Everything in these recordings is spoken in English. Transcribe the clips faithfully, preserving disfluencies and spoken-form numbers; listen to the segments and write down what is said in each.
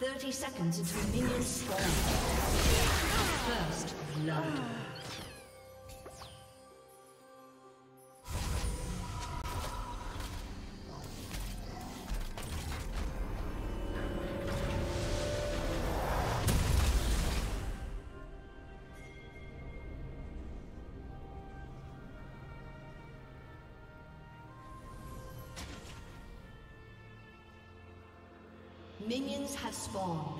thirty seconds until minions spawn. First blood. Minions have spawned.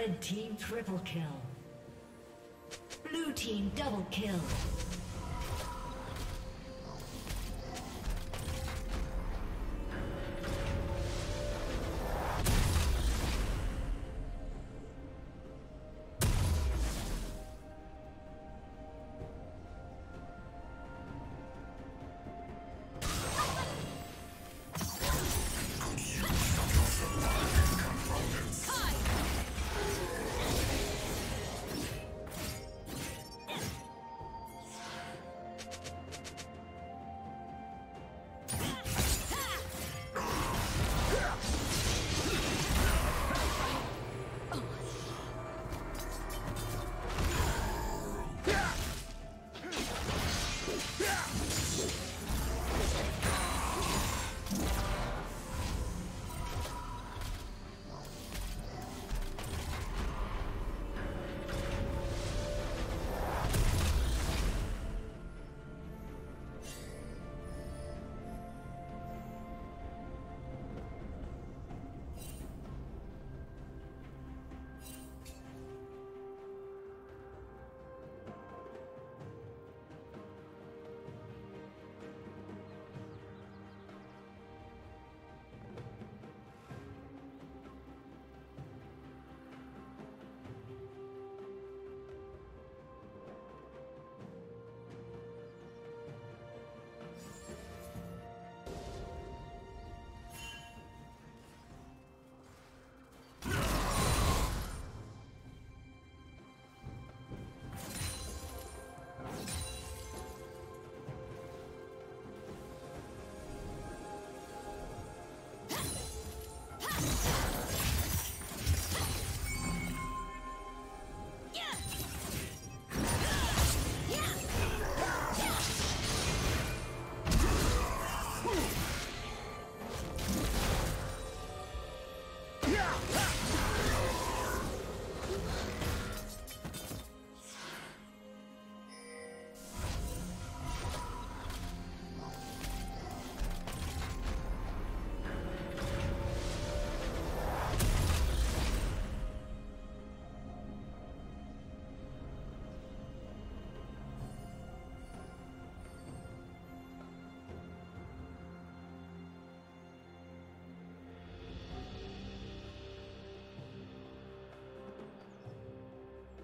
Red team triple kill. Blue team double kill.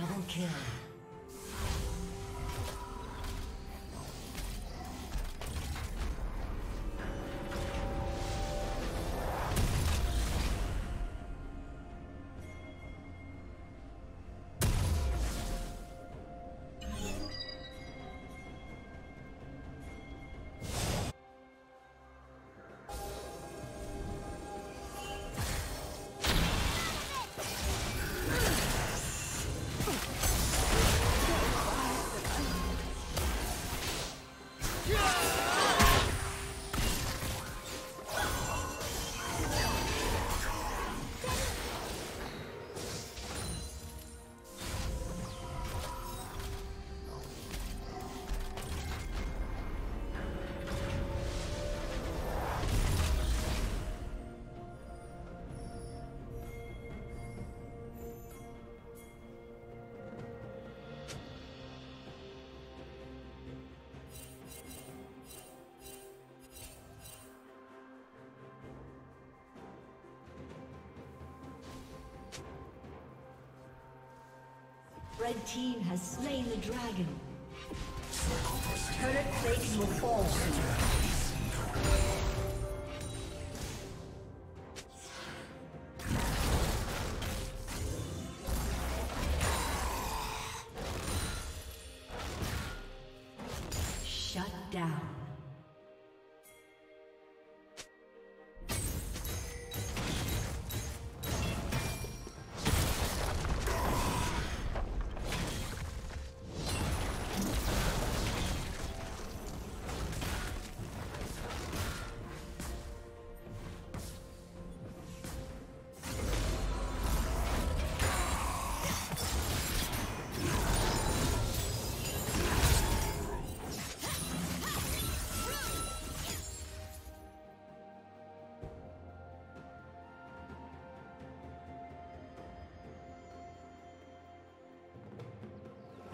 Double kill. Red team has slain the dragon. Turret plating will fall.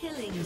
Killing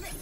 Let's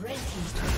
Red team's turret